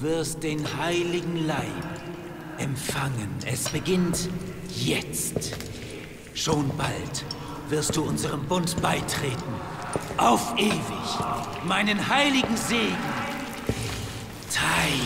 Du wirst den heiligen Leib empfangen. Es beginnt jetzt. Schon bald wirst du unserem Bund beitreten. Auf ewig meinen heiligen Segen teilen.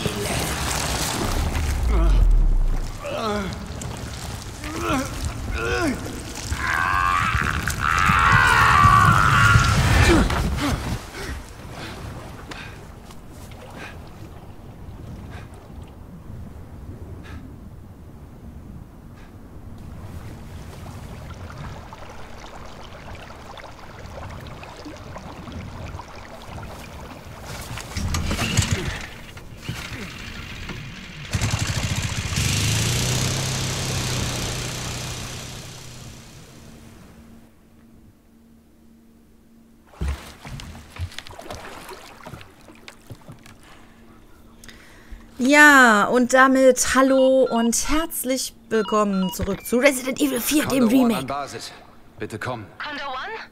Ja, und damit hallo und herzlich willkommen zurück zu Resident Evil 4, dem Remake. Basis. Bitte komm. Condor One?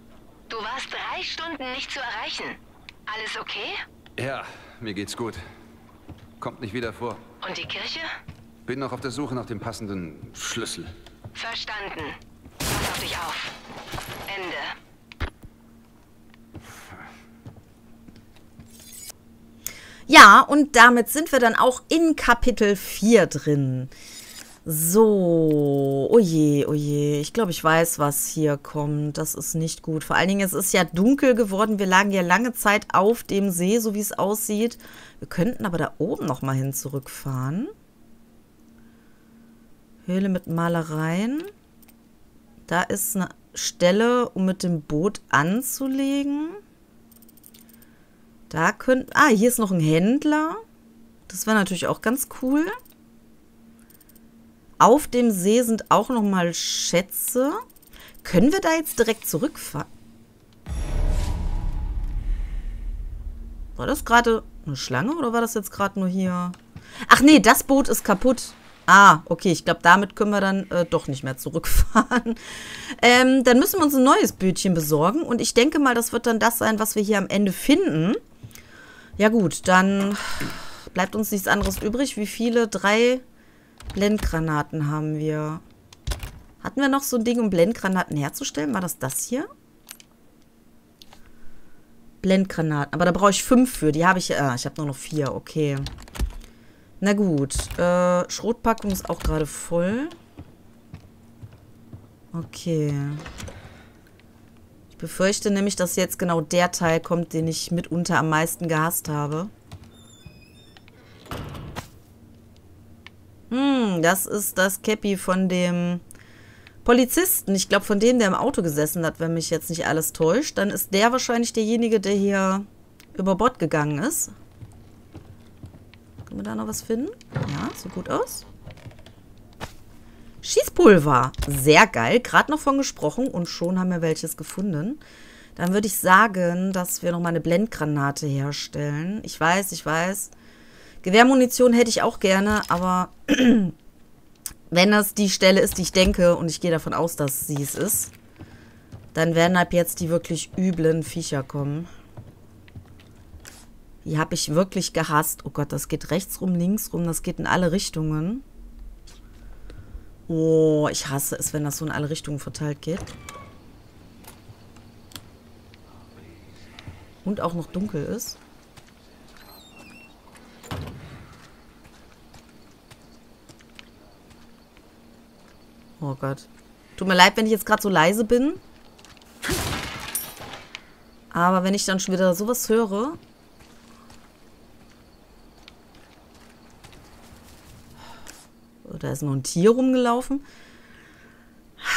Du warst 3 Stunden nicht zu erreichen. Alles okay? Ja, mir geht's gut. Kommt nicht wieder vor. Und die Kirche? Bin noch auf der Suche nach dem passenden Schlüssel. Verstanden. Pass auf dich auf. Ende. Ja, und damit sind wir dann auch in Kapitel 4 drin. So, oje, oje. Ich glaube, ich weiß, was hier kommt. Das ist nicht gut. Vor allen Dingen, es ist ja dunkel geworden. Wir lagen ja lange Zeit auf dem See, so wie es aussieht. Wir könnten aber da oben nochmal hin zurückfahren. Höhle mit Malereien. Da ist eine Stelle, um mit dem Boot anzulegen. Da könnten... Ah, hier ist noch ein Händler. Das wäre natürlich auch ganz cool. Auf dem See sind auch nochmal Schätze. Können wir da jetzt direkt zurückfahren? War das gerade eine Schlange oder war das jetzt gerade nur hier? Ach nee, das Boot ist kaputt. Ah, okay, ich glaube, damit können wir dann doch nicht mehr zurückfahren. Dann müssen wir uns ein neues Bötchen besorgen. Und ich denke mal, das wird dann das sein, was wir hier am Ende finden. Ja gut, dann bleibt uns nichts anderes übrig. Wie viele? 3 Blendgranaten haben wir. Hatten wir noch so ein Ding, um Blendgranaten herzustellen? War das das hier? Blendgranaten. Aber da brauche ich 5 für. Die habe ich... ich habe nur noch 4. Okay. Na gut. Schrotpackung ist auch gerade voll. Okay. Ich befürchte nämlich, dass jetzt genau der Teil kommt, den ich mitunter am meisten gehasst habe. Das ist das Käppi von dem Polizisten. Ich glaube, von dem, der im Auto gesessen hat, wenn mich jetzt nicht alles täuscht. Dann ist der wahrscheinlich derjenige, der hier über Bord gegangen ist. Können wir da noch was finden? Ja, sieht gut aus. Schießpulver. Sehr geil. Gerade noch von gesprochen und schon haben wir welches gefunden. Dann würde ich sagen, dass wir nochmal eine Blendgranate herstellen. Ich weiß, ich weiß. Gewehrmunition hätte ich auch gerne, aber wenn das die Stelle ist, die ich denke, und ich gehe davon aus, dass sie es ist, dann werden ab jetzt die wirklich üblen Viecher kommen. Die habe ich wirklich gehasst. Oh Gott, das geht rechts rum, links rum, das geht in alle Richtungen. Oh, ich hasse es, wenn das so in alle Richtungen verteilt geht. Und auch noch dunkel ist. Oh Gott. Tut mir leid, wenn ich jetzt gerade so leise bin. Aber wenn ich dann schon wieder sowas höre... Da ist noch ein Tier rumgelaufen.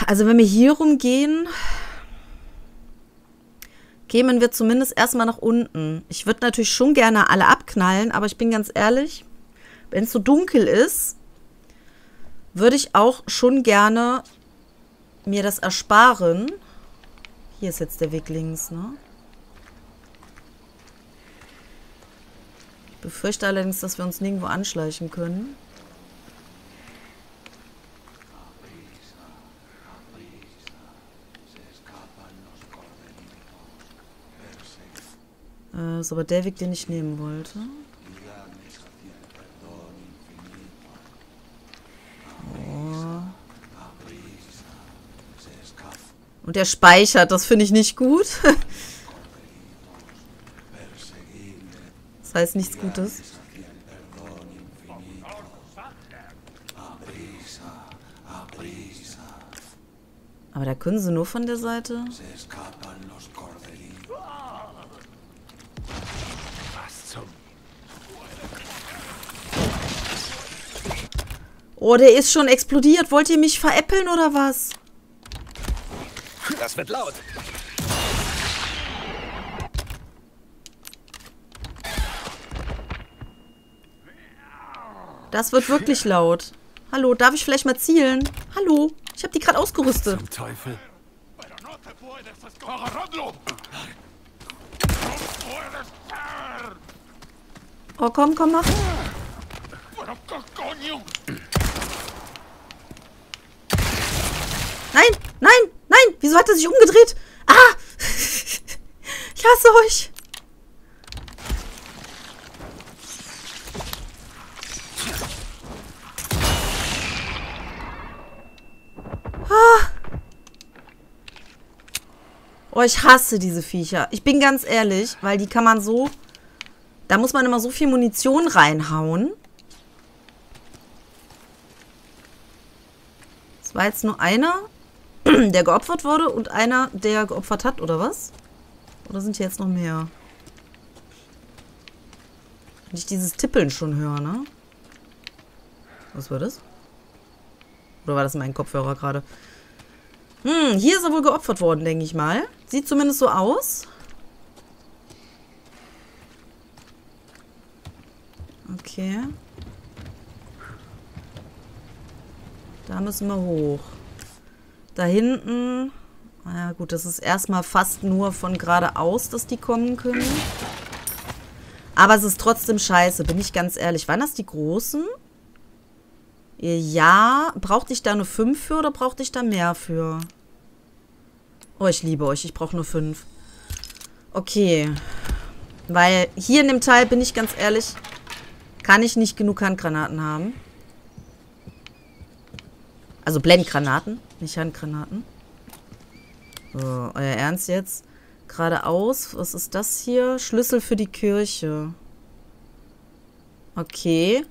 Also wenn wir hier rumgehen, kämen wir zumindest erstmal nach unten. Ich würde natürlich schon gerne alle abknallen, aber ich bin ganz ehrlich, wenn es so dunkel ist, würde ich auch schon gerne mir das ersparen. Hier ist jetzt der Weg links, ne? Ich befürchte allerdings, dass wir uns nirgendwo anschleichen können. Das ist aber der Weg, den ich nehmen wollte. Und er speichert, das finde ich nicht gut. Das heißt nichts Gutes. Aber da können sie nur von der Seite. Oh, der ist schon explodiert. Wollt ihr mich veräppeln oder was? Das wird laut. Das wird wirklich laut. Hallo, darf ich vielleicht mal zielen? Hallo, ich habe die gerade ausgerüstet. Zum Teufel. Oh, komm, komm, mach. Nein, nein, nein! Wieso hat er sich umgedreht? Ah! Ich hasse euch! Ah. Oh, ich hasse diese Viecher. Ich bin ganz ehrlich, weil die kann man so... Da muss man immer so viel Munition reinhauen. Es war jetzt nur einer, der geopfert wurde und einer, der geopfert hat, oder was? Oder sind hier jetzt noch mehr? Wenn ich dieses Tippeln schon höre, ne? Was war das? Oder war das mein Kopfhörer gerade? Hm, hier ist er wohl geopfert worden, denke ich mal. Sieht zumindest so aus. Okay. Da müssen wir hoch. Da hinten... Na gut, das ist erstmal fast nur von geradeaus, dass die kommen können. Aber es ist trotzdem scheiße, bin ich ganz ehrlich. Waren das die Großen? Ja, brauchte ich da nur 5 für oder brauchte ich da mehr für? Oh, ich liebe euch, ich brauche nur 5. Okay. Weil hier in dem Teil, bin ich ganz ehrlich, kann ich nicht genug Handgranaten haben. Also Blendgranaten, nicht Handgranaten. So, euer Ernst jetzt? Geradeaus, was ist das hier? Schlüssel für die Kirche. Okay.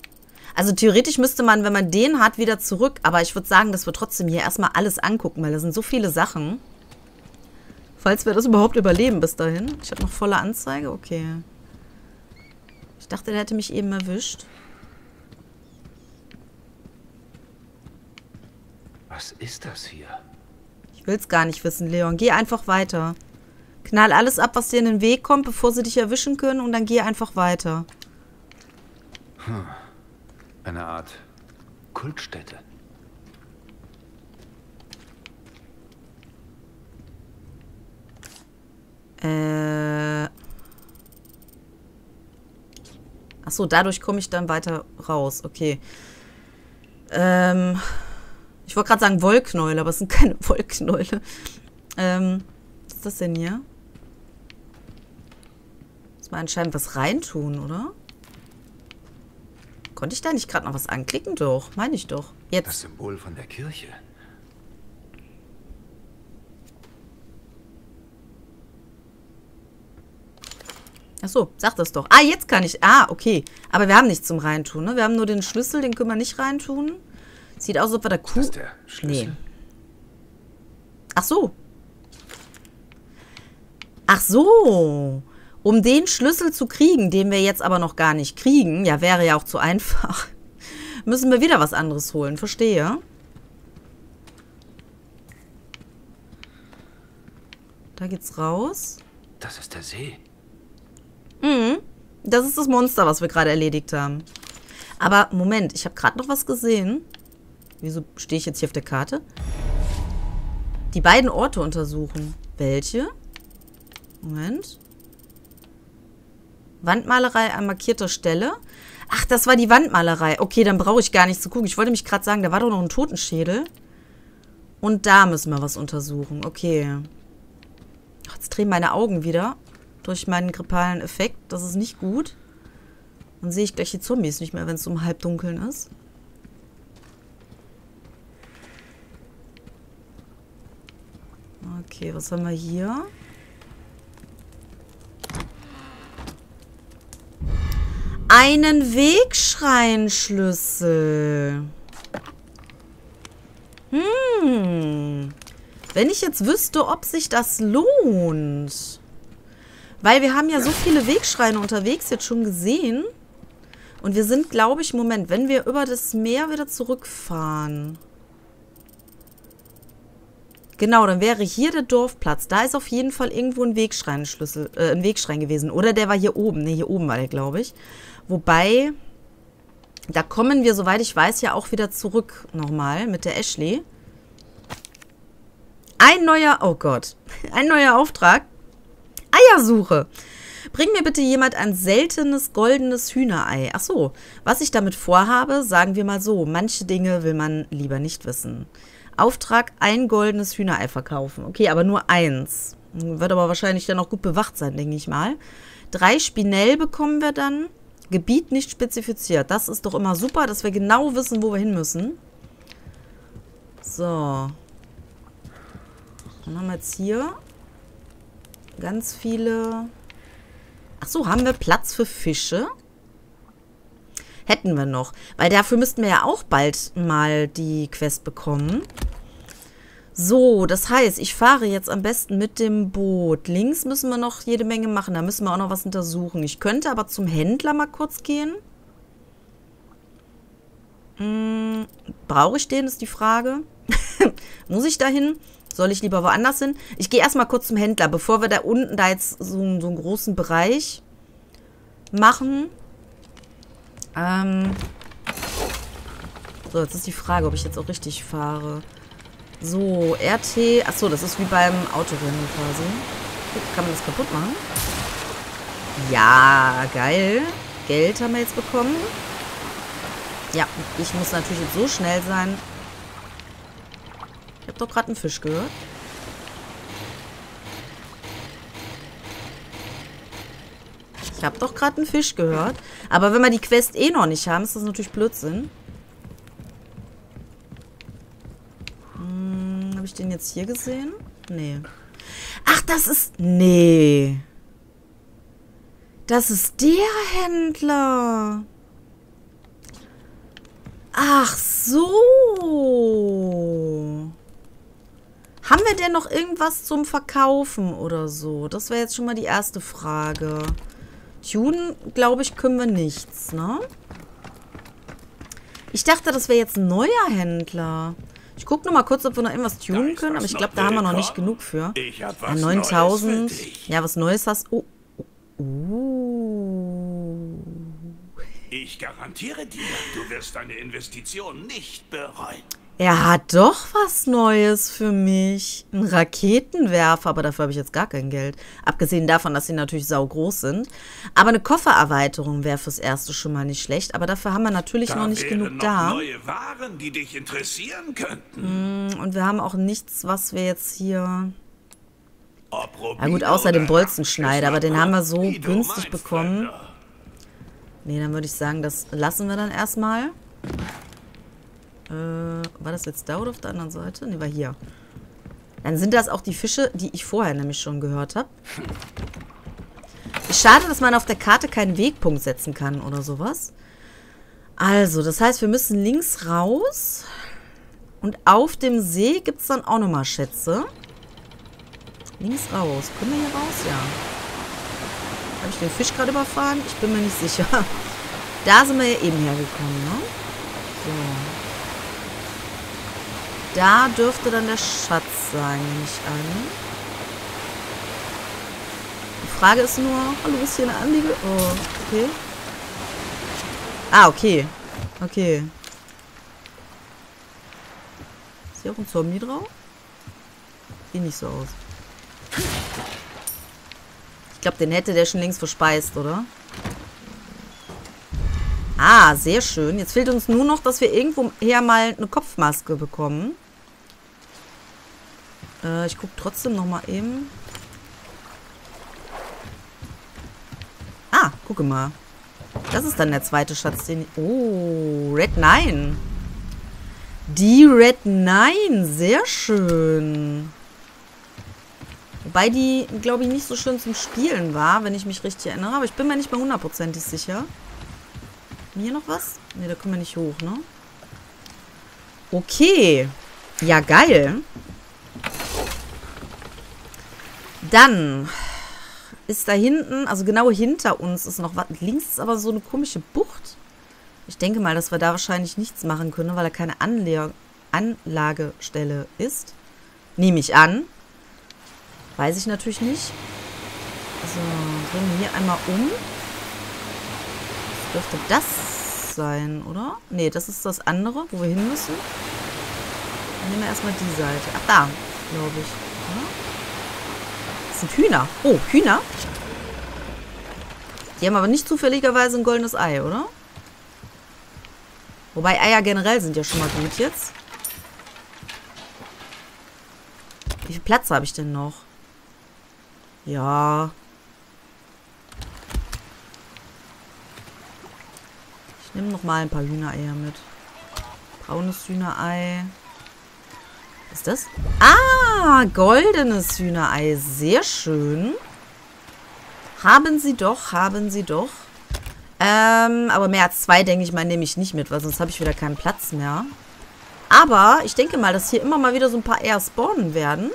Also theoretisch müsste man, wenn man den hat, wieder zurück. Aber ich würde sagen, dass wir trotzdem hier erstmal alles angucken, weil da sind so viele Sachen. Falls wir das überhaupt überleben bis dahin. Ich habe noch volle Anzeige, okay. Ich dachte, der hätte mich eben erwischt. Was ist das hier? Ich will's gar nicht wissen, Leon. Geh einfach weiter. Knall alles ab, was dir in den Weg kommt, bevor sie dich erwischen können, und dann geh einfach weiter. Hm. Eine Art Kultstätte. Achso, dadurch komme ich dann weiter raus. Okay. Ich wollte gerade sagen Wollknäule, aber es sind keine Wollknäule. Was ist das denn hier? Muss man anscheinend was reintun, oder? Konnte ich da nicht gerade noch was anklicken? Doch, meine ich doch. Jetzt. Das Symbol von der Kirche. Achso, sag das doch. Ah, jetzt kann ich. Ah, okay. Aber wir haben nichts zum Reintun, ne? Wir haben nur den Schlüssel, den können wir nicht reintun. Sieht aus, als ob wir da Kuh... Ist der Schlüssel? Nee. Ach so. Ach so. Um den Schlüssel zu kriegen, den wir jetzt aber noch gar nicht kriegen, ja, wäre ja auch zu einfach, müssen wir wieder was anderes holen. Verstehe. Da geht's raus. Das ist der See. Mhm. Das ist das Monster, was wir gerade erledigt haben. Aber Moment, ich habe gerade noch was gesehen. Wieso stehe ich jetzt hier auf der Karte? Die beiden Orte untersuchen. Welche? Moment. Wandmalerei an markierter Stelle. Ach, das war die Wandmalerei. Okay, dann brauche ich gar nicht zu gucken. Ich wollte mich gerade sagen, da war doch noch ein Totenschädel. Und da müssen wir was untersuchen. Okay. Ach, jetzt drehen meine Augen wieder. Durch meinen grippalen Effekt. Das ist nicht gut. Dann sehe ich gleich die Zombies nicht mehr, wenn es um Halbdunkeln ist. Okay, was haben wir hier? Einen Wegschreinschlüssel. Hm. Wenn ich jetzt wüsste, ob sich das lohnt. Weil wir haben ja so viele Wegschreine unterwegs jetzt schon gesehen. Und wir sind, glaube ich, Moment, wenn wir über das Meer wieder zurückfahren. Genau, dann wäre hier der Dorfplatz. Da ist auf jeden Fall irgendwo ein Wegschreinschlüssel, ein Wegschrein gewesen. Oder der war hier oben. Ne, hier oben war der, glaube ich. Wobei, da kommen wir, soweit ich weiß, ja auch wieder zurück nochmal mit der Ashley. Ein neuer, oh Gott, ein neuer Auftrag. Eiersuche. Bring mir bitte jemand ein seltenes, goldenes Hühnerei. Ach so, was ich damit vorhabe, sagen wir mal so. Manche Dinge will man lieber nicht wissen. Auftrag, ein goldenes Hühnerei verkaufen. Okay, aber nur eins. Wird aber wahrscheinlich dann auch gut bewacht sein, denke ich mal. 3 Spinell bekommen wir dann. Gebiet nicht spezifiziert. Das ist doch immer super, dass wir genau wissen, wo wir hin müssen. So. Dann haben wir jetzt hier ganz viele... Ach so, haben wir Platz für Fische? Hätten wir noch. Weil dafür müssten wir ja auch bald mal die Quest bekommen. So, das heißt, ich fahre jetzt am besten mit dem Boot. Links müssen wir noch jede Menge machen. Da müssen wir auch noch was untersuchen. Ich könnte aber zum Händler mal kurz gehen. Hm, brauche ich den, ist die Frage. Muss ich da hin? Soll ich lieber woanders hin? Ich gehe erstmal kurz zum Händler, bevor wir da unten da jetzt so einen großen Bereich machen. So, jetzt ist die Frage, ob ich jetzt auch richtig fahre. So, RT. Achso, das ist wie beim Autorennen quasi. Kann man das kaputt machen? Ja, geil. Geld haben wir jetzt bekommen. Ja, ich muss natürlich jetzt so schnell sein. Ich habe doch gerade einen Fisch gehört. Ich habe doch gerade einen Fisch gehört. Aber wenn wir die Quest eh noch nicht haben, ist das natürlich Blödsinn. Hm, habe ich den jetzt hier gesehen? Nee. Ach, das ist... Nee. Das ist der Händler. Ach so. Haben wir denn noch irgendwas zum Verkaufen oder so? Das wäre jetzt schon mal die erste Frage. Tunen, glaube ich, können wir nichts, ne? Ich dachte, das wäre jetzt ein neuer Händler. Ich gucke nur mal kurz, ob wir noch irgendwas tunen können. Aber ich glaube, da haben wir noch nicht genug für. Ich hab was Neues für dich. Ja, was Neues hast du. Oh. Ich garantiere dir, du wirst deine Investition nicht bereuen. Er hat doch was Neues für mich. Ein Raketenwerfer, aber dafür habe ich jetzt gar kein Geld. Abgesehen davon, dass sie natürlich saugroß sind. Aber eine Koffererweiterung wäre fürs Erste schon mal nicht schlecht. Aber dafür haben wir natürlich noch nicht genug da. Da wären noch neue Waren, die dich interessieren könnten. Und wir haben auch nichts, was wir jetzt hier... Na gut, außer dem Bolzenschneider, aber den haben wir so günstig bekommen. Nee, dann würde ich sagen, das lassen wir dann erstmal. War das jetzt da oder auf der anderen Seite? Ne, war hier. Dann sind das auch die Fische, die ich vorher nämlich schon gehört habe. Schade, dass man auf der Karte keinen Wegpunkt setzen kann oder sowas. Also, das heißt, wir müssen links raus. Und auf dem See gibt es dann auch nochmal Schätze. Links raus. Können wir hier raus? Ja. Habe ich den Fisch gerade überfahren? Ich bin mir nicht sicher. Da sind wir ja eben hergekommen, ne? So. Da dürfte dann der Schatz sein, nehme ich an. Die Frage ist nur, hallo, ist hier eine Anliege? Oh, okay. Ah, okay. Okay. Ist hier auch ein Zombie drauf? Sieht nicht so aus. Ich glaube, den hätte der schon längst verspeist, oder? Ah, sehr schön. Jetzt fehlt uns nur noch, dass wir irgendwoher mal eine Kopfmaske bekommen. Ich gucke trotzdem nochmal eben. Ah, gucke mal. Das ist dann der zweite Schatz, den... Oh, Red 9. Die Red 9, sehr schön. Wobei die, glaube ich, nicht so schön zum Spielen war, wenn ich mich richtig erinnere. Aber ich bin mir nicht mehr hundertprozentig sicher. Hier noch was? Ne, da können wir nicht hoch, ne? Okay. Ja, geil. Dann ist da hinten, also genau hinter uns ist noch was. Links ist aber so eine komische Bucht. Ich denke mal, dass wir da wahrscheinlich nichts machen können, weil da keine Anlagestelle ist. Nehme ich an. Weiß ich natürlich nicht. Also, drehen wir hier einmal um. Das dürfte das sein, oder? Ne, das ist das andere, wo wir hin müssen. Dann nehmen wir erstmal die Seite. Ach, da, glaube ich. Oder? Das sind Hühner. Oh, Hühner. Die haben aber nicht zufälligerweise ein goldenes Ei, oder? Wobei Eier generell sind ja schon mal gut jetzt. Wie viel Platz habe ich denn noch? Ja. Ich nehme nochmal ein paar Hühnereier mit. Braunes Hühnerei. Was ist das? Ah, goldenes Hühnerei. Sehr schön. Haben Sie doch, haben Sie doch. Aber mehr als zwei, denke ich mal, nehme ich nicht mit, weil sonst habe ich wieder keinen Platz mehr. Aber ich denke mal, dass hier immer mal wieder so ein paar Eier spawnen werden.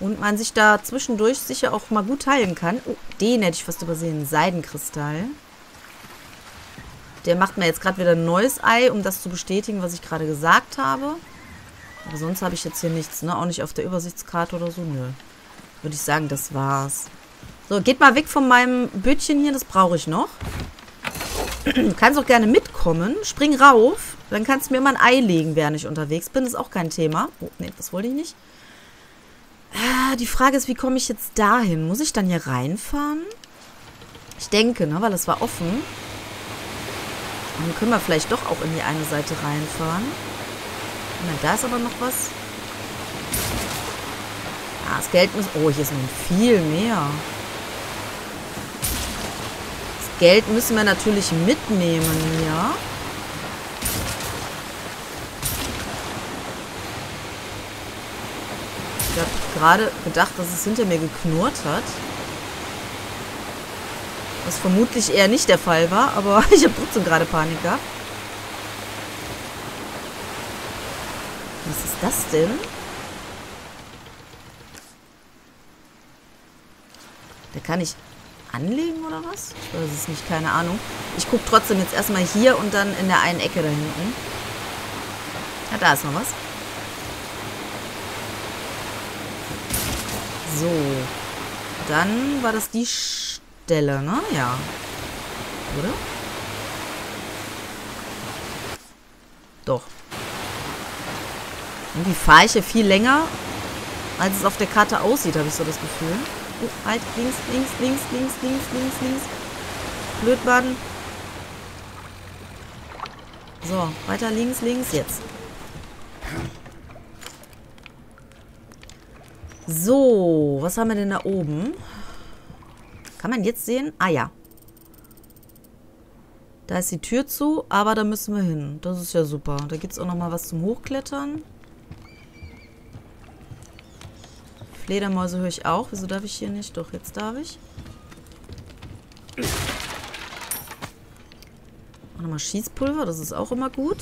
Und man sich da zwischendurch sicher auch mal gut teilen kann. Oh, den hätte ich fast übersehen. Seidenkristall. Der macht mir jetzt gerade wieder ein neues Ei, um das zu bestätigen, was ich gerade gesagt habe. Aber sonst habe ich jetzt hier nichts, ne? Auch nicht auf der Übersichtskarte oder so. Nö. Würde ich sagen, das war's. So, geht mal weg von meinem Bötchen hier. Das brauche ich noch. Du kannst auch gerne mitkommen. Spring rauf. Dann kannst du mir mal ein Ei legen, während ich unterwegs bin. Das ist auch kein Thema. Oh, nee, das wollte ich nicht. Die Frage ist, wie komme ich jetzt dahin? Muss ich dann hier reinfahren? Ich denke, ne, weil das war offen. Und dann können wir vielleicht doch auch in die eine Seite reinfahren. Na, da ist aber noch was. Ah, das Geld müssen... Oh, hier ist noch viel mehr. Das Geld müssen wir natürlich mitnehmen, ja. Ich habe gerade gedacht, dass es hinter mir geknurrt hat. Was vermutlich eher nicht der Fall war, aber ich habe trotzdem gerade Panik gehabt. Was ist das denn? Da kann ich anlegen oder was? Ich weiß es nicht, keine Ahnung. Ich gucke trotzdem jetzt erstmal hier und dann in der einen Ecke da hinten. Ja, da ist noch was. So, dann war das die Stelle, ne? Ja. Oder? Doch. Irgendwie fahre ich hier viel länger, als es auf der Karte aussieht, habe ich so das Gefühl. Oh, halt, links, links, links, links, links, links, links. Blödbaden. So, weiter links, links, jetzt. So, was haben wir denn da oben? Kann man jetzt sehen? Ah ja. Da ist die Tür zu, aber da müssen wir hin. Das ist ja super. Da gibt es auch nochmal was zum Hochklettern. Fledermäuse höre ich auch. Wieso darf ich hier nicht? Doch, jetzt darf ich. Auch nochmal Schießpulver, das ist auch immer gut.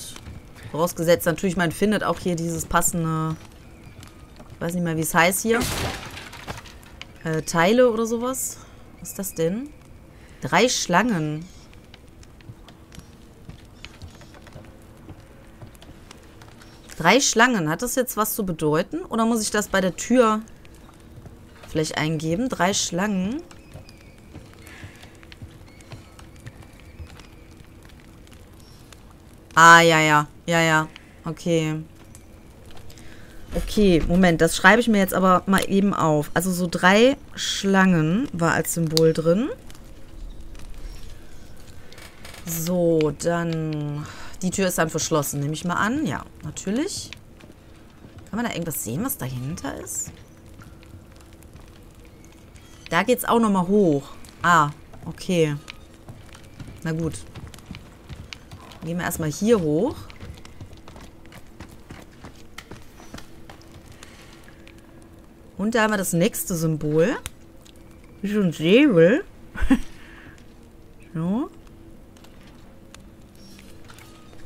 Vorausgesetzt natürlich, man findet auch hier dieses passende... Ich weiß nicht mal, wie es heißt hier. Teile oder sowas. Was ist das denn? 3 Schlangen. Hat das jetzt was zu bedeuten? Oder muss ich das bei der Tür vielleicht eingeben? 3 Schlangen. Ah, ja, ja. Ja, ja. Okay. Okay, Moment, das schreibe ich mir jetzt aber mal eben auf. Also so 3 Schlangen war als Symbol drin. So, dann... Die Tür ist dann verschlossen, nehme ich mal an. Ja, natürlich. Kann man da irgendwas sehen, was dahinter ist? Da geht's auch nochmal hoch. Ah, okay. Na gut. Gehen wir erstmal hier hoch. Und da haben wir das nächste Symbol. Wie so ein Säbel. So.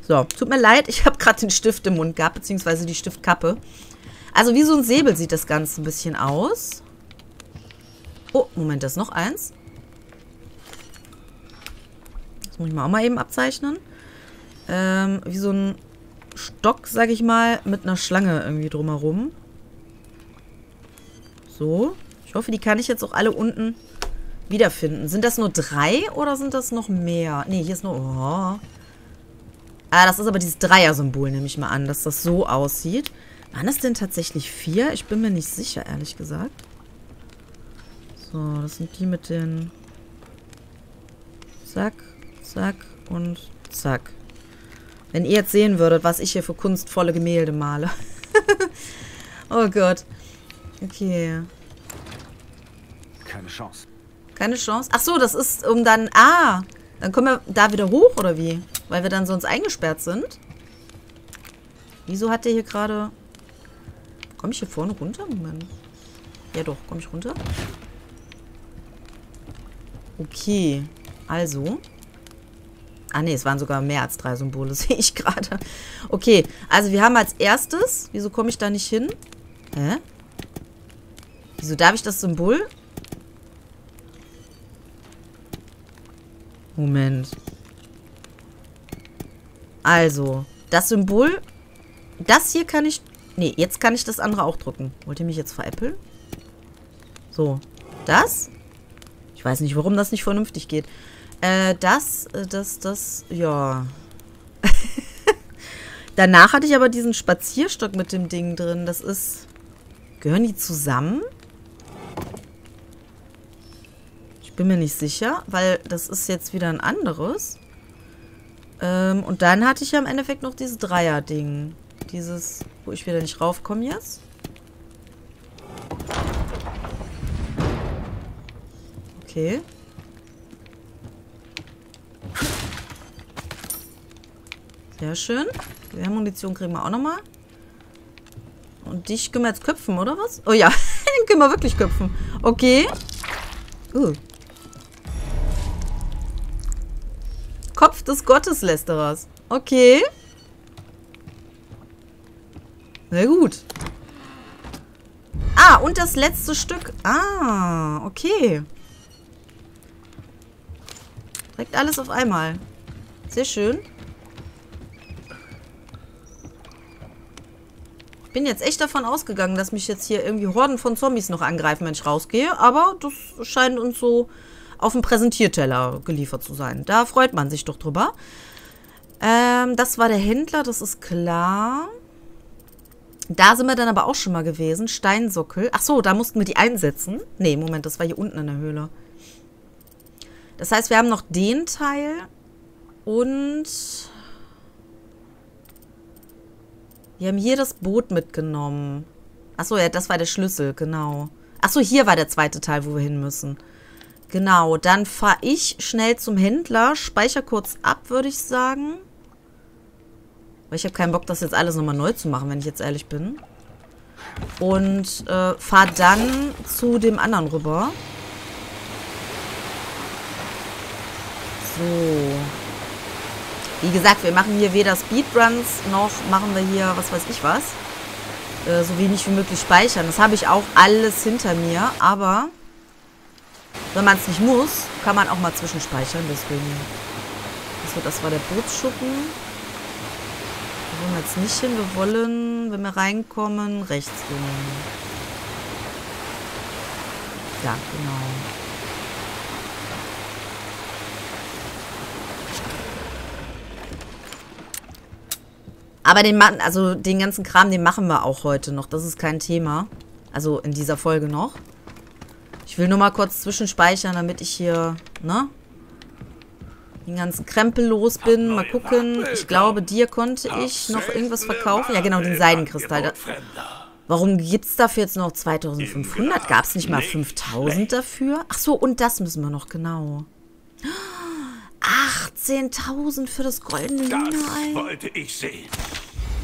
So, tut mir leid, ich habe gerade den Stift im Mund gehabt, beziehungsweise die Stiftkappe. Also wie so ein Säbel sieht das Ganze ein bisschen aus. Oh, Moment, da ist noch eins. Das muss ich mal auch mal eben abzeichnen. Wie so ein Stock, sag ich mal, mit einer Schlange irgendwie drumherum. So, ich hoffe, die kann ich jetzt auch alle unten wiederfinden. Sind das nur 3 oder sind das noch mehr? Ne, hier ist nur... Oh. Ah, das ist aber dieses Dreier-Symbol, nehme ich mal an, dass das so aussieht. Waren das denn tatsächlich 4? Ich bin mir nicht sicher, ehrlich gesagt. So, das sind die mit den... Zack, zack und zack. Wenn ihr jetzt sehen würdet, was ich hier für kunstvolle Gemälde male. Oh Gott. Okay. Keine Chance. Keine Chance? Ach so, das ist um dann... Ah, dann kommen wir da wieder hoch, oder wie? Weil wir dann sonst eingesperrt sind. Wieso hat der hier gerade... Komme ich hier vorne runter? Moment. Ja doch, komme ich runter? Okay, also... Ah ne, es waren sogar mehr als 3 Symbole, sehe ich gerade. Okay, also wir haben als erstes... Wieso komme ich da nicht hin? Hä? Wieso darf ich das Symbol... Moment... Also, das Symbol, das hier kann ich... Ne, jetzt kann ich das andere auch drücken. Wollt ihr mich jetzt veräppeln? So, das. Ich weiß nicht, warum das nicht vernünftig geht. Ja. Danach hatte ich aber diesen Spazierstock mit dem Ding drin. Das ist... Gehören die zusammen? Ich bin mir nicht sicher, weil das ist jetzt wieder ein anderes... und dann hatte ich ja im Endeffekt noch dieses Dreier-Ding. Dieses, wo ich wieder nicht raufkomme jetzt. Okay. Sehr schön. Die Munition kriegen wir auch nochmal. Und dich können wir jetzt köpfen, oder was? Oh ja, den können wir wirklich köpfen. Okay. Kopf des Gotteslästerers. Okay. Sehr gut. Ah, und das letzte Stück. Ah, okay. Direkt alles auf einmal. Sehr schön. Ich bin jetzt echt davon ausgegangen, dass mich jetzt hier irgendwie Horden von Zombies noch angreifen, wenn ich rausgehe. Aber das scheint uns so... auf dem Präsentierteller geliefert zu sein. Da freut man sich doch drüber. Das war der Händler, das ist klar. Da sind wir dann aber auch schon mal gewesen. Steinsockel. Ach so, da mussten wir die einsetzen. Nee, Moment, das war hier unten in der Höhle. Das heißt, wir haben noch den Teil und wir haben hier das Boot mitgenommen. Ach so, ja, das war der Schlüssel, genau. Ach so, hier war der zweite Teil, wo wir hin müssen. Genau, dann fahre ich schnell zum Händler, speichere kurz ab, würde ich sagen. Weil ich habe keinen Bock, das jetzt alles nochmal neu zu machen, wenn ich jetzt ehrlich bin. Und fahre dann zu dem anderen rüber. So. Wie gesagt, wir machen hier weder Speedruns, noch machen wir hier was weiß ich was. So wenig wie möglich speichern. Das habe ich auch alles hinter mir, aber... Wenn man es nicht muss, kann man auch mal zwischenspeichern, deswegen. So, das war der Bootsschuppen. Wir wollen jetzt nicht hin. Wir wollen, wenn wir reinkommen, rechts gehen. Ja, genau. Aber den Mann, also den ganzen Kram, den machen wir auch heute noch. Das ist kein Thema. Also in dieser Folge noch. Ich will nur mal kurz zwischenspeichern, damit ich hier, ne, den ganzen Krempel los bin. Mal gucken. Ich glaube, dir konnte ich noch irgendwas verkaufen. Ja, genau, den Seidenkristall. Warum gibt es dafür jetzt noch 2500? Gab es nicht mal 5000 dafür? Ach so, und das müssen wir noch, genau. 18.000 für das goldene Hühnerei. Das wollte ich sehen.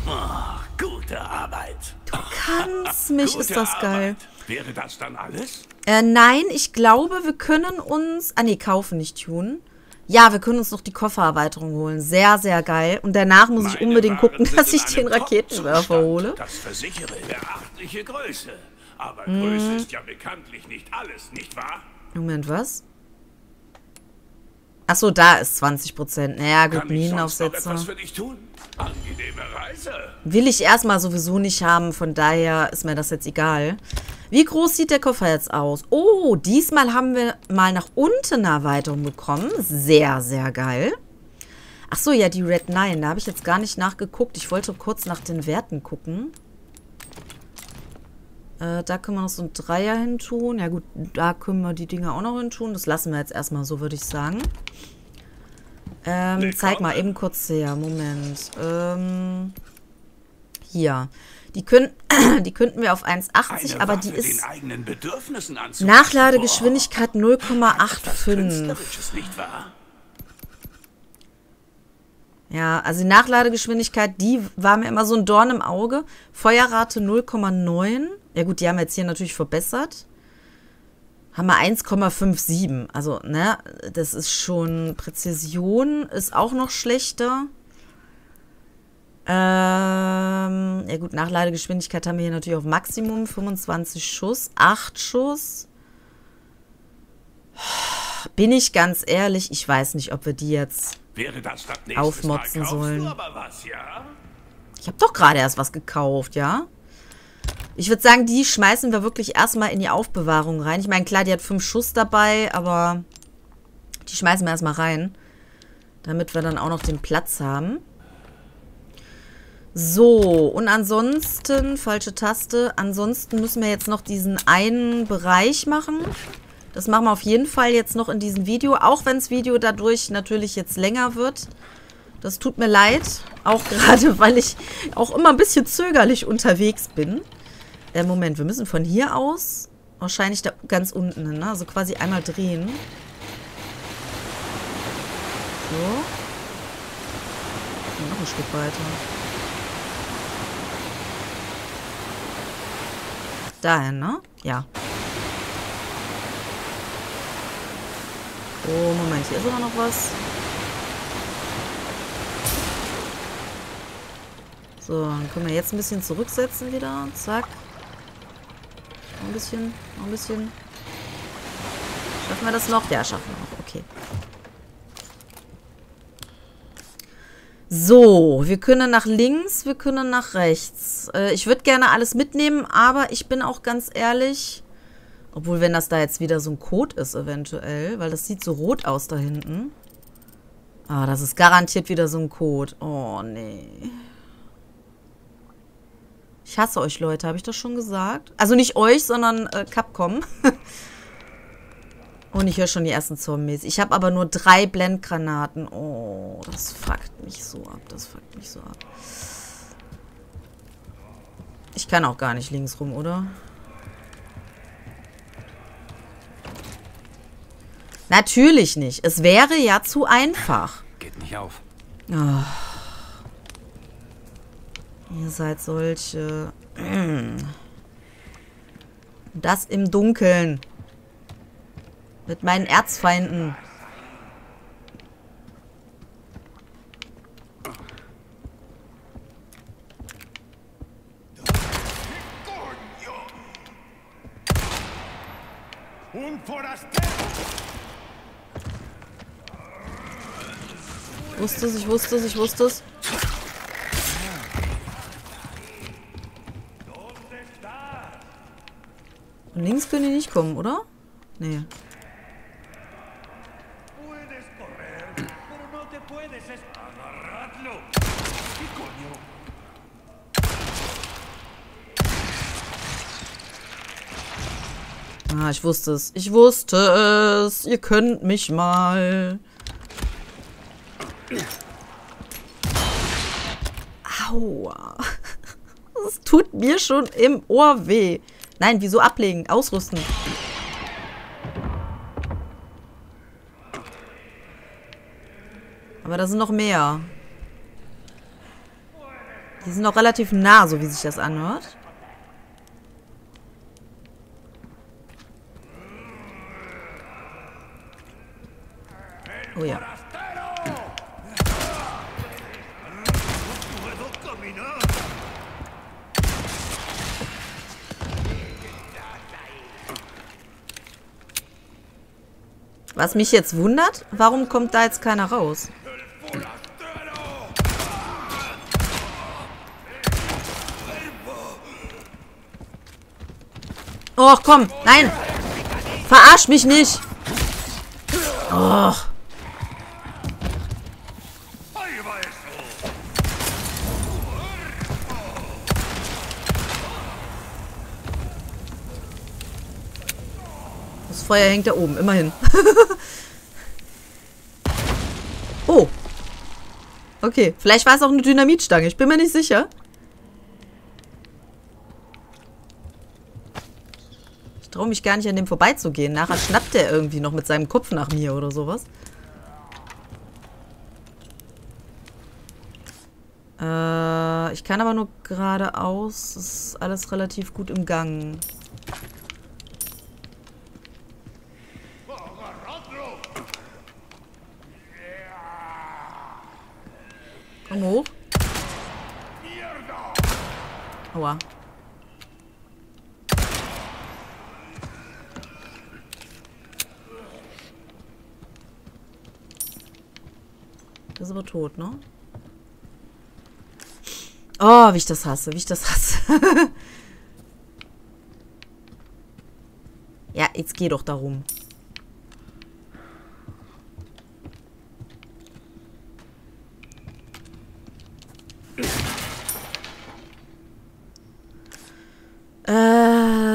Oh, gute Arbeit. Du kannst mich, ist das geil. Wäre das dann alles? Nein, ich glaube, wir können uns... Ah, nee, kaufen, nicht tunen. Ja, wir können uns noch die Koffererweiterung holen. Sehr, sehr geil. Und danach muss ich unbedingt gucken, dass ich den Raketenwerfer hole. Das versichere ich. Beachtliche Größe. Aber Größe ist ja bekanntlich nicht alles, nicht wahr? Moment, was? Achso, da ist 20%. Naja, gut, Minenaufsetzer. Will ich erstmal sowieso nicht haben, von daher ist mir das jetzt egal. Wie groß sieht der Koffer jetzt aus? Oh, diesmal haben wir mal nach unten eine Erweiterung bekommen. Sehr, sehr geil. Achso, ja, die Red 9, da habe ich jetzt gar nicht nachgeguckt. Ich wollte kurz nach den Werten gucken. Da können wir noch so einen Dreier hin tun. Ja gut, da können wir die Dinger auch noch hin tun. Das lassen wir jetzt erstmal so, würde ich sagen. Zeig mal eben kurz her. Moment. Hier. Die könnten wir auf 1,80, aber die ist Nachladegeschwindigkeit 0,85. Ja, also die Nachladegeschwindigkeit, die war mir immer so ein Dorn im Auge. Feuerrate 0,9. Ja gut, die haben wir jetzt hier natürlich verbessert. Haben wir 1,57. Also, ne, das ist schon... Präzision ist auch noch schlechter. Ja gut, Nachladegeschwindigkeit haben wir hier natürlich auf Maximum. 25 Schuss, 8 Schuss. Bin ich ganz ehrlich, ich weiß nicht, ob wir die jetzt aufmotzen sollen. Ich habe doch gerade erst was gekauft, ja? Ich würde sagen, die schmeißen wir wirklich erstmal in die Aufbewahrung rein. Ich meine, klar, die hat 5 Schuss dabei, aber die schmeißen wir erstmal rein. Damit wir dann auch noch den Platz haben. So, und ansonsten, falsche Taste, ansonsten müssen wir jetzt noch diesen einen Bereich machen. Das machen wir auf jeden Fall jetzt noch in diesem Video, auch wenn das Video dadurch natürlich jetzt länger wird. Das tut mir leid, auch gerade, weil ich auch immer ein bisschen zögerlich unterwegs bin. Moment, wir müssen von hier aus wahrscheinlich da ganz unten hin, ne? Also quasi einmal drehen. So. Und noch ein Stück weiter. Dahin, ne? Ja. Oh, Moment, hier ist aber noch was. So, dann können wir jetzt ein bisschen zurücksetzen wieder. Zack. Noch ein bisschen, noch ein bisschen. Schaffen wir das noch? Ja, schaffen wir noch. Okay. So, wir können nach links, wir können nach rechts. Ich würde gerne alles mitnehmen, aber ich bin auch ganz ehrlich, obwohl, wenn das da jetzt wieder so ein Code ist eventuell, weil das sieht so rot aus da hinten. Ah, das ist garantiert wieder so ein Code. Oh, nee. Ich hasse euch, Leute. Habe ich das schon gesagt? Also nicht euch, sondern Capcom. Und ich höre schon die ersten Zombies. Ich habe aber nur 3 Blendgranaten. Oh, das fuckt mich so ab. Das fuckt mich so ab. Ich kann auch gar nicht links rum, oder? Natürlich nicht. Es wäre ja zu einfach. Geht nicht auf. Oh. Ihr seid solche... Das im Dunkeln. Mit meinen Erzfeinden. Ich wusste es, ich wusste es, ich wusste es. Und links können die nicht kommen, oder? Nee. Ah, ich wusste es. Ich wusste es. Ihr könnt mich mal. Aua. Das tut mir schon im Ohr weh. Nein, wieso ablegen? Ausrüsten. Aber da sind noch mehr. Die sind noch relativ nah, so wie sich das anhört. Oh ja. Was mich jetzt wundert, warum kommt da jetzt keiner raus? Och, komm. Nein. Verarsch mich nicht. Och. Das Feuer hängt da oben, immerhin. Oh. Okay, vielleicht war es auch eine Dynamitstange. Ich bin mir nicht sicher. Ich traue mich gar nicht, an dem vorbeizugehen. Nachher schnappt er irgendwie noch mit seinem Kopf nach mir oder sowas. Ich kann aber nur geradeaus. Das ist alles relativ gut im Gang. Komm hoch. Aua. Das ist aber tot, ne? Oh, wie ich das hasse, wie ich das hasse. Ja, jetzt geh doch darum.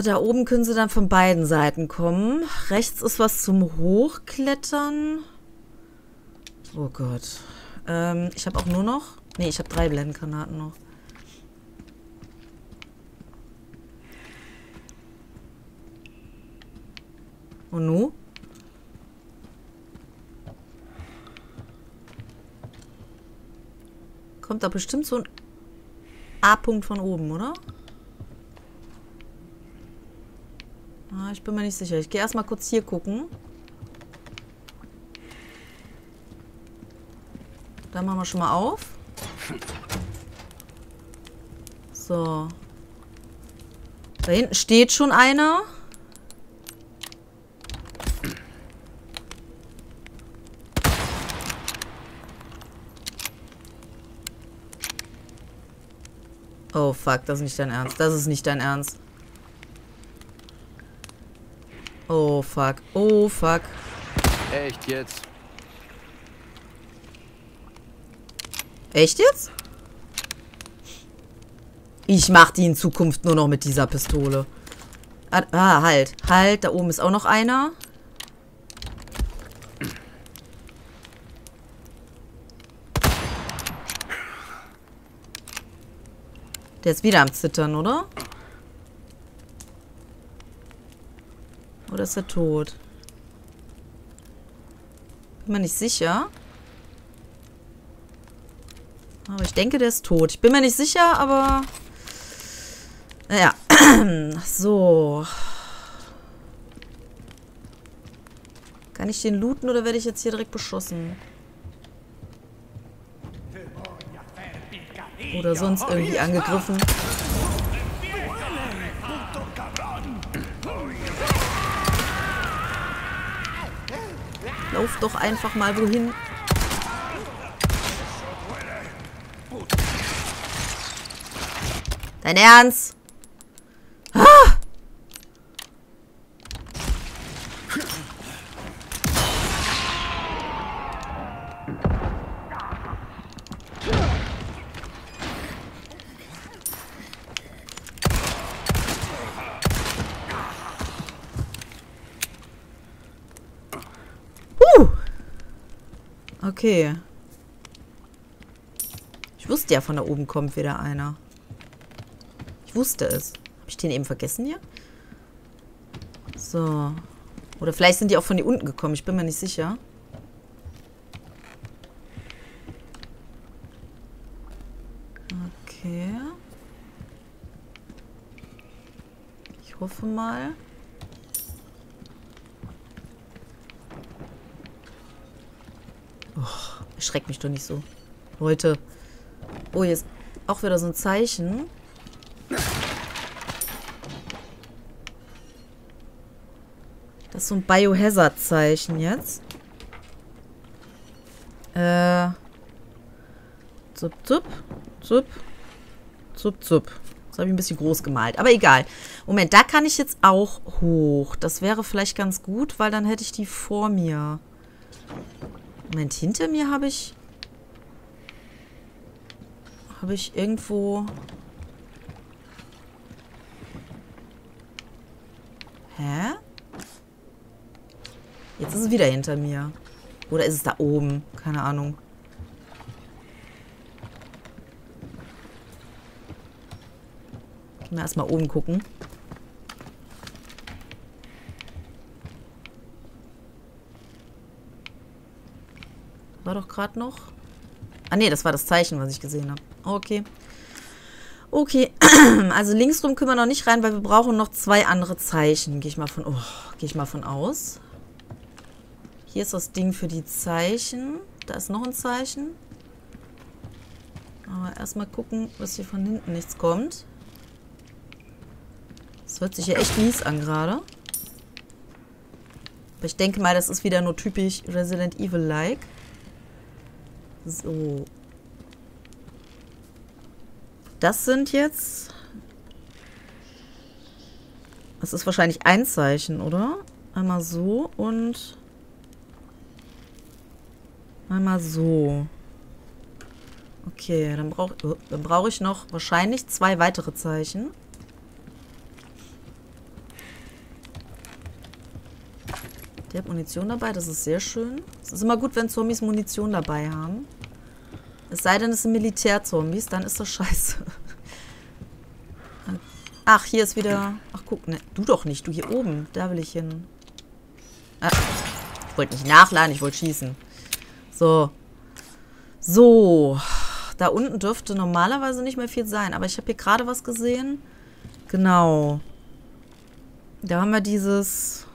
Da oben können sie dann von beiden Seiten kommen. Rechts ist was zum Hochklettern. Oh Gott. Ich habe auch nur noch... Ne, ich habe 3 Blendgranaten noch. Und nu? Kommt da bestimmt so ein A-Punkt von oben, oder? Ich bin mir nicht sicher. Ich gehe erstmal kurz hier gucken. Dann machen wir schon mal auf. So. Da hinten steht schon einer. Oh fuck, das ist nicht dein Ernst. Das ist nicht dein Ernst. Oh, fuck. Oh, fuck. Echt jetzt? Echt jetzt? Ich mach die in Zukunft nur noch mit dieser Pistole. Ah, halt. Halt, da oben ist auch noch einer. Der ist wieder am Zittern, oder? Oder ist er tot? Bin mir nicht sicher. Aber ich denke, der ist tot. Ich bin mir nicht sicher, aber... Naja. So. Kann ich den looten oder werde ich jetzt hier direkt beschossen? Oder sonst irgendwie angegriffen. Lauf doch einfach mal wohin. Dein Ernst? Ah! Okay. Ich wusste ja, von da oben kommt wieder einer. Ich wusste es. Habe ich den eben vergessen hier? So. Oder vielleicht sind die auch von hier unten gekommen. Ich bin mir nicht sicher. Okay. Ich hoffe mal... Schreck mich doch nicht so. Leute. Oh, hier ist auch wieder so ein Zeichen. Das ist so ein Biohazard-Zeichen jetzt. Zup, zup. Zup. Zup, zup. Das habe ich ein bisschen groß gemalt. Aber egal. Moment, da kann ich jetzt auch hoch. Das wäre vielleicht ganz gut, weil dann hätte ich die vor mir. Moment, hinter mir habe ich... irgendwo... Hä? Jetzt ist es wieder hinter mir. Oder ist es da oben? Keine Ahnung. Na, erstmal oben gucken. War doch gerade noch... Ah, nee, das war das Zeichen, was ich gesehen habe. Okay. Okay, also linksrum können wir noch nicht rein, weil wir brauchen noch zwei andere Zeichen. Gehe ich mal von... Oh, gehe ich mal von aus. Hier ist das Ding für die Zeichen. Da ist noch ein Zeichen. Aber erstmal gucken, dass hier von hinten nichts kommt. Das hört sich ja echt mies an gerade. Aber ich denke mal, das ist wieder nur typisch Resident Evil-like. So. Das sind jetzt... Das ist wahrscheinlich ein Zeichen, oder? Einmal so und... Einmal so. Okay, dann brauche ich noch wahrscheinlich zwei weitere Zeichen. Der hat Munition dabei, das ist sehr schön. Es ist immer gut, wenn Zombies Munition dabei haben. Es sei denn, es sind Militärzombies, dann ist das scheiße. Ach, hier ist wieder... Ach, guck, ne, du doch nicht, du hier oben. Da will ich hin. Ah, ich wollte nicht nachladen, ich wollte schießen. So. So. Da unten dürfte normalerweise nicht mehr viel sein. Aber ich habe hier gerade was gesehen. Genau. Da haben wir dieses...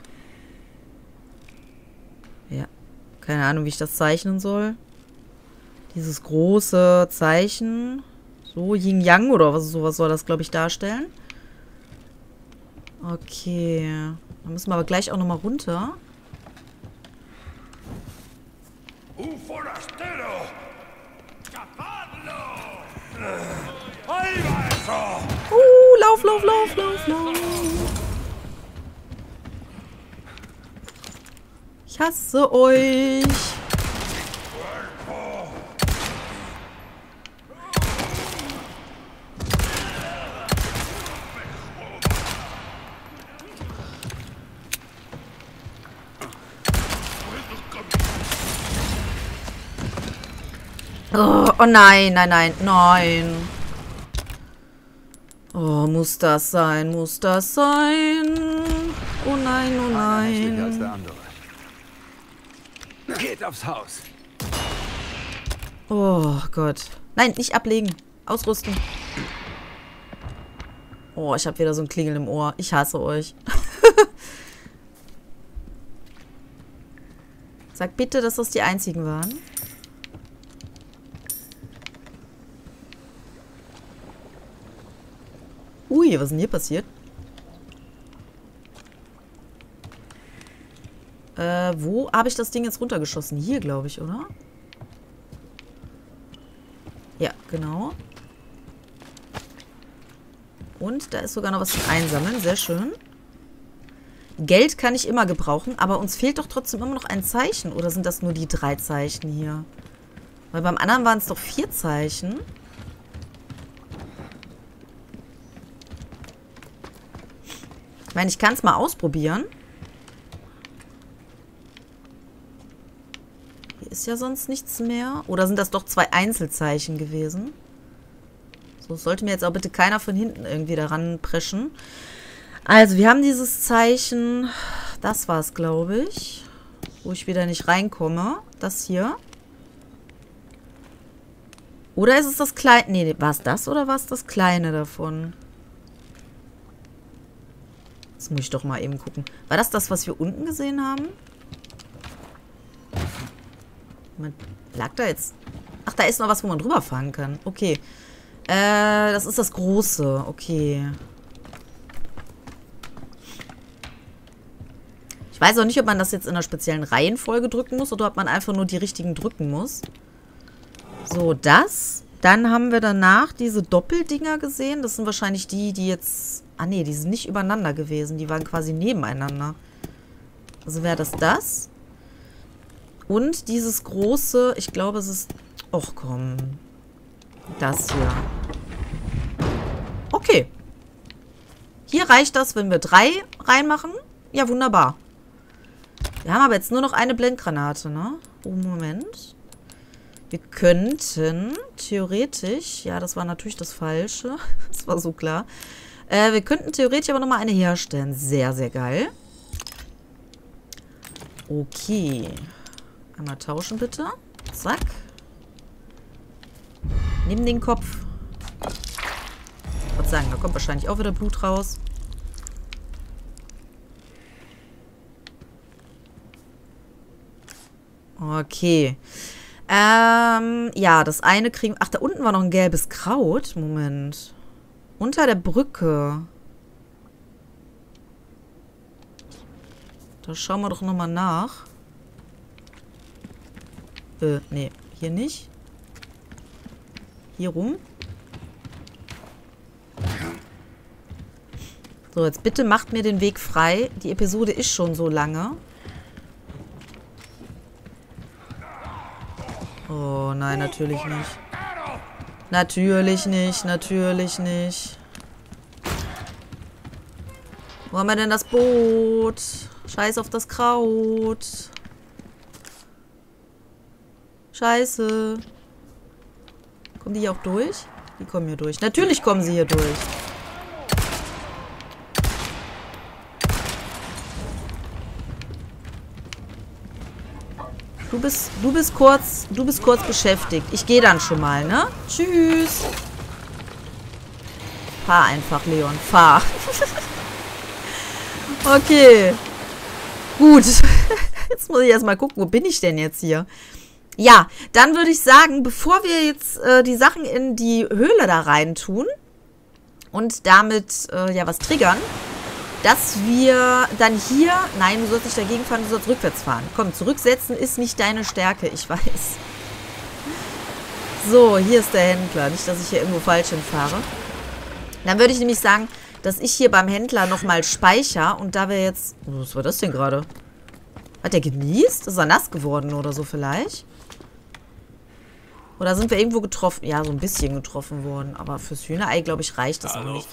Ja, keine Ahnung, wie ich das zeichnen soll. Dieses große Zeichen. So, Yin-Yang oder was, sowas soll das, glaube ich, darstellen. Okay. Da müssen wir aber gleich auch nochmal runter. Lauf, lauf, lauf, lauf, lauf. Ich hasse euch. Oh, oh nein, nein, nein, nein. Oh, muss das sein, muss das sein. Oh nein, oh nein. Geht aufs Haus. Oh Gott. Nein, nicht ablegen. Ausrüsten. Oh, ich habe wieder so ein Klingeln im Ohr. Ich hasse euch. Sag bitte, dass das die einzigen waren. Ui, was ist denn hier passiert? Wo habe ich das Ding jetzt runtergeschossen? Hier, glaube ich, oder? Ja, genau. Und da ist sogar noch was zum Einsammeln. Sehr schön. Geld kann ich immer gebrauchen, aber uns fehlt doch trotzdem immer noch ein Zeichen. Oder sind das nur die drei Zeichen hier? Weil beim anderen waren es doch 4 Zeichen. Ich meine, ich kann es mal ausprobieren. Hier ist ja sonst nichts mehr. Oder sind das doch 2 Einzelzeichen gewesen? So, sollte mir jetzt auch bitte keiner von hinten irgendwie daran preschen. Also, wir haben dieses Zeichen. Das war es, glaube ich. Wo ich wieder nicht reinkomme. Das hier. Oder ist es das kleine? Nee, war es das oder war es das kleine davon? Das muss ich doch mal eben gucken. War das das, was wir unten gesehen haben? Moment, Lag da jetzt? Ach, da ist noch was, wo man drüber fahren kann. Okay. Das ist das Große. Okay. Ich weiß auch nicht, ob man das jetzt in einer speziellen Reihenfolge drücken muss oder ob man einfach nur die richtigen drücken muss. So, das. Dann haben wir danach diese Doppeldinger gesehen. Das sind wahrscheinlich die, die jetzt... Ah, nee, die sind nicht übereinander gewesen. Die waren quasi nebeneinander. Also wäre das das. Und dieses große... Ich glaube, es ist... Och, komm. Das hier. Okay. Hier reicht das, wenn wir 3 reinmachen. Ja, wunderbar. Wir haben aber jetzt nur noch eine Blendgranate, ne? Oh, Moment. Wir könnten theoretisch... Ja, das war natürlich das Falsche. Das war so klar. Wir könnten theoretisch aber nochmal eine herstellen. Sehr, sehr geil. Okay. Einmal tauschen, bitte. Zack. Nimm den Kopf. Ich würde sagen, da kommt wahrscheinlich auch wieder Blut raus. Okay. Ja, das eine kriegen... Ach, da unten war noch ein gelbes Kraut. Moment. Unter der Brücke. Da schauen wir doch nochmal nach. Nee, hier nicht. Hier rum. So, jetzt bitte macht mir den Weg frei. Die Episode ist schon so lange. Oh, nein, natürlich nicht. Natürlich nicht, natürlich nicht. Wo haben wir denn das Boot? Scheiß auf das Kraut. Scheiße. Kommen die hier auch durch? Die kommen hier durch. Natürlich kommen sie hier durch. Du bist kurz beschäftigt. Ich gehe dann schon mal, ne? Tschüss. Fahr einfach, Leon. Fahr. Okay. Gut. Jetzt muss ich erstmal gucken, wo bin ich denn jetzt hier? Ja, dann würde ich sagen, bevor wir jetzt die Sachen in die Höhle da rein tun und damit ja was triggern, dass wir dann hier... Nein, du sollst nicht dagegen fahren, du sollst rückwärts fahren. Komm, zurücksetzen ist nicht deine Stärke, ich weiß. So, hier ist der Händler. Nicht, dass ich hier irgendwo falsch hinfahre. Dann würde ich nämlich sagen, dass ich hier beim Händler nochmal speichere und da wir jetzt... Was war das denn gerade? Hat der genießt? Ist er nass geworden oder so vielleicht? Oder sind wir irgendwo getroffen? Ja, so ein bisschen getroffen worden. Aber fürs Hühnerei, glaube ich, reicht das noch nicht.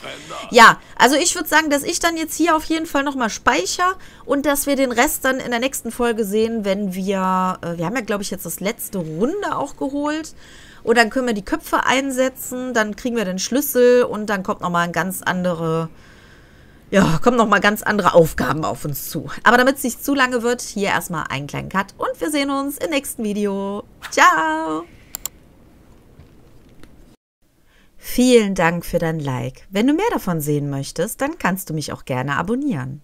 Ja, also ich würde sagen, dass ich dann jetzt hier auf jeden Fall nochmal speichere und dass wir den Rest dann in der nächsten Folge sehen, wenn wir... wir haben ja, glaube ich, jetzt das letzte Runde auch geholt. Und dann können wir die Köpfe einsetzen, dann kriegen wir den Schlüssel und dann kommt nochmal ein ganz andere... Ja, kommen nochmal ganz andere Aufgaben auf uns zu. Aber damit es nicht zu lange wird, hier erstmal einen kleinen Cut und wir sehen uns im nächsten Video. Ciao! Vielen Dank für dein Like. Wenn du mehr davon sehen möchtest, dann kannst du mich auch gerne abonnieren.